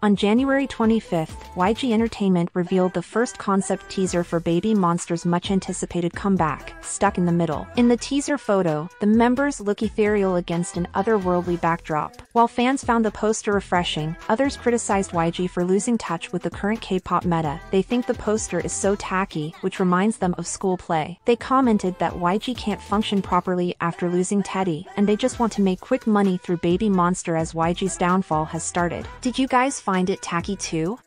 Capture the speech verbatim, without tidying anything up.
On January twenty-fifth, Y G Entertainment revealed the first concept teaser for Baby Monster's much-anticipated comeback, Stuck in the Middle. In the teaser photo, the members look ethereal against an otherworldly backdrop. While fans found the poster refreshing, others criticized Y G for losing touch with the current K-pop meta. They think the poster is so tacky, which reminds them of school play. They commented that Y G can't function properly after losing Teddy, and they just want to make quick money through Baby Monster as Y G's downfall has started. Did you guys find it tacky too?